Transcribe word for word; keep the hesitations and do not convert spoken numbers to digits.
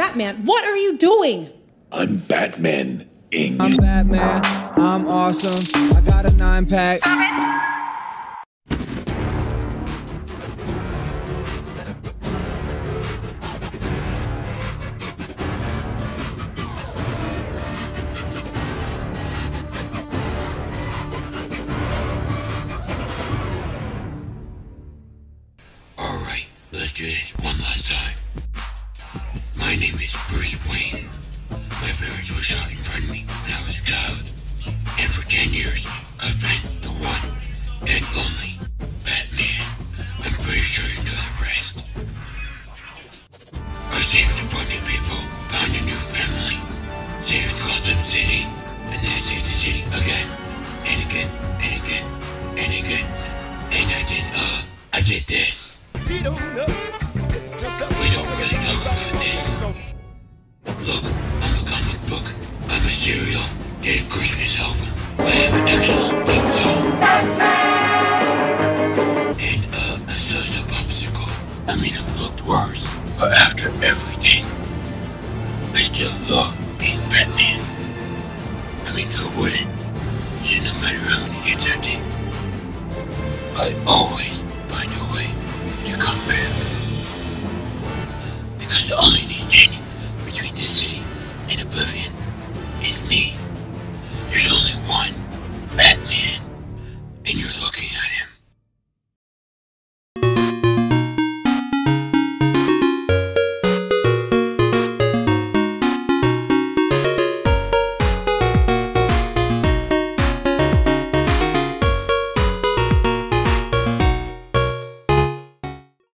Batman, what are you doing? I'm Batman, Ing. I'm Batman, I'm awesome, I got a nine pack. Stop it! Let's do this one last time. My name is Bruce Wayne. My parents were shot in front of me when I was a child. And for ten years, I've been the one and only Batman. I'm pretty sure you know the rest. I saved a bunch of people, found a new family, saved Gotham City, and then saved the city again, and again, and again, and again. And I did, uh, I did this. We don't really talk about this. Look, I'm a comic book. I'm a cereal. Did a Christmas album. I have an excellent theme song. And uh, a so-so popsicle. I mean, I've looked worse. But after everything, I still love being Batman. I mean, who wouldn't? So no matter how many hits I take, I always find a way. Because only